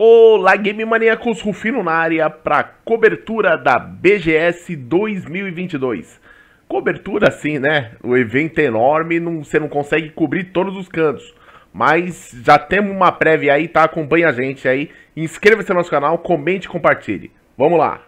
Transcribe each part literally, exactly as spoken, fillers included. Olá, Game Maníacos, Rufino na área para cobertura da B G S dois mil e vinte e dois. Cobertura assim, né? O evento é enorme, não, você não consegue cobrir todos os cantos. Mas já temos uma prévia aí, tá? Acompanha a gente aí, inscreva-se no nosso canal, comente e compartilhe. Vamos lá!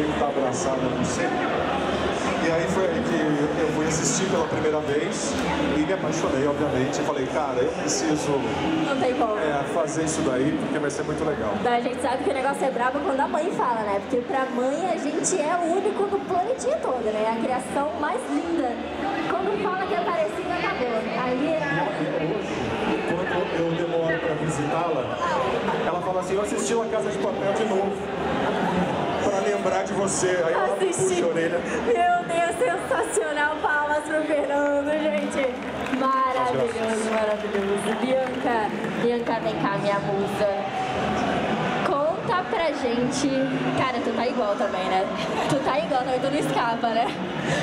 meio que tá abraçado, não sei. E aí foi aí que eu fui assistir pela primeira vez e me apaixonei, obviamente. Eu falei, cara, eu preciso não tem como. É, fazer isso daí, porque vai ser muito legal. A gente sabe que o negócio é brabo quando a mãe fala, né? Porque pra mãe a gente é o único do planetinha todo, né? A criação mais linda. Quando fala que é parecida, acabou. Aí é... Quando eu demoro pra visitá-la, ela fala assim, eu assisti uma Casa de Papel de novo. Pra lembrar de você. Aí eu puxo a orelha. Meu Deus, sensacional. Palmas pro Fernando, gente. Maravilhoso, maravilhoso. Bianca, Bianca, vem cá, minha musa. Conta pra gente. Cara, tu tá igual também, né? Tu tá igual também, tu não escapa, né?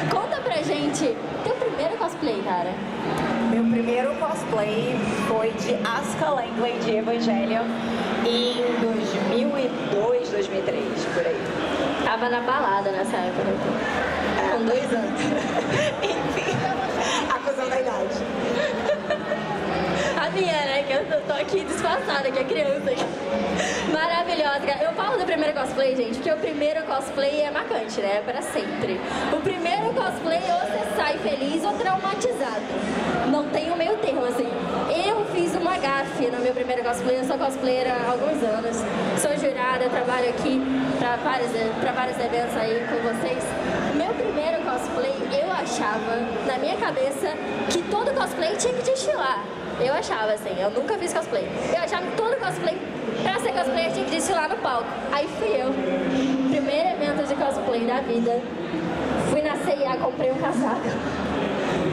Conta pra gente teu primeiro cosplay, cara. Meu primeiro cosplay foi de Aska Langley de Evangelion em dois mil e dois, dois mil e três, por aí. Tava na balada nessa época. É, com dois anos. Enfim, acusando a idade. A minha, né? Que eu tô aqui disfarçada, que é criança. Maravilhosa, cara. Eu falo do primeiro cosplay, gente, porque o primeiro cosplay é marcante, né? É pra sempre. O primeiro cosplay, ou você sai feliz ou traumatizado. Não tem o meio termo, assim. Eu fiz uma gafe no meu primeiro cosplay, eu sou cosplayer há alguns anos. Sou jurada, trabalho aqui para vários, pra vários eventos aí com vocês. Meu primeiro cosplay, eu achava, na minha cabeça, que todo cosplay tinha que desfilar. Eu achava, assim, eu nunca fiz cosplay. Eu achava que todo cosplay, pra ser cosplayer, tinha que desfilar no palco. Aí fui eu. Primeiro evento de cosplay da vida. Fui na C e A, comprei um casaco.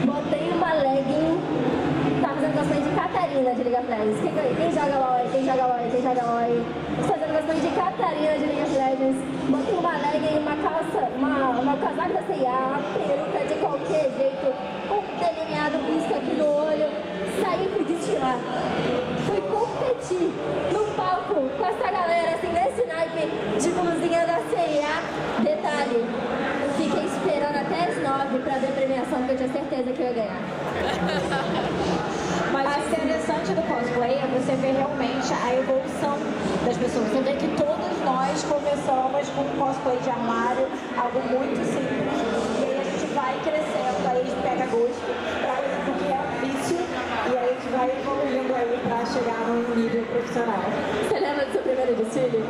Botei uma legging, tá fazendo cosplay de Catarina de Liga Legends. Quem, quem joga LOL, quem joga LOL, quem joga LOL. Fazendo cosplay de Catarina de Liga Legends. Botei uma legging, uma calça, uma, uma casaca da C e A, uma peruca de qualquer jeito, um delineado pisca aqui no olho. Saí, fui desfilar. Fui competir no palco com essa galera, assim, nesse naipe de blusinha da C e A. Detalhe. Fiquei esperando até as nove pra ver a premiação, porque eu tinha certeza que eu ia ganhar. Mas o interessante do cosplay é você ver realmente a evolução das pessoas. Você vê que todos nós começamos com um cosplay de armário, algo muito simples. E aí a gente vai crescendo, aí a gente pega gosto pra isso que é um vício, e aí a gente vai evoluindo aí pra chegar num nível profissional. Você lembra do seu primeiro desfile?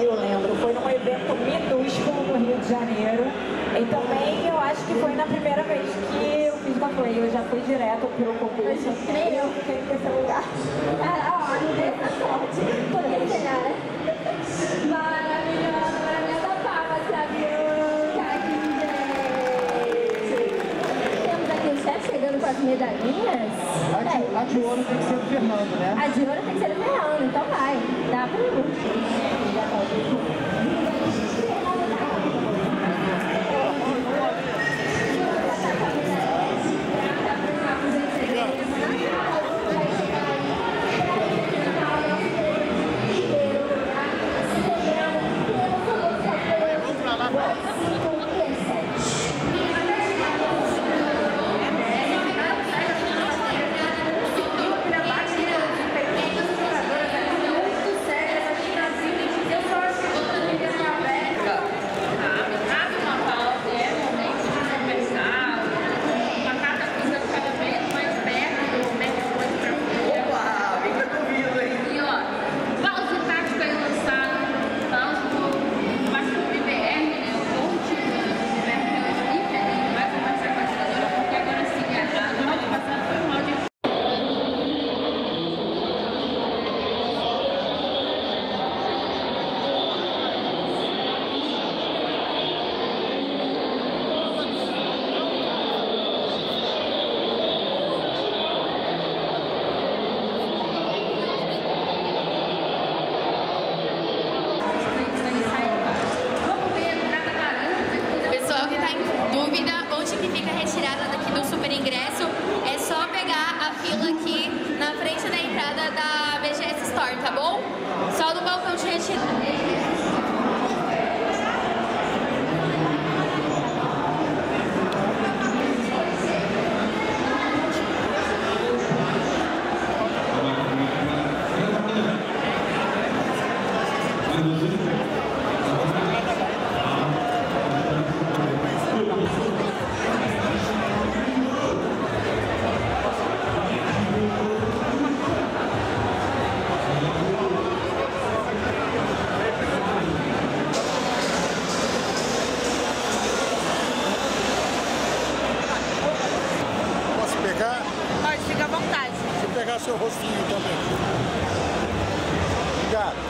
Eu lembro, foi num evento minúsculo no Rio de Janeiro e também eu acho que foi na primeira vez que eu fiz cosplay, eu já fui direto pro concurso e eu fiquei nesse lugar. Ah, ó, não deu sorte, poderia chegar, né? Maravilhosa, maravilhosa, palmas pra Bianca aqui, gente! Temos aqui o chefe chegando com as medalhinhas. A de, a de ouro tem que ser do Fernando, né? A de ouro tem que ser do Fernando, então vai, dá pra ir. Продолжение следует... seu rostinho também. Obrigado.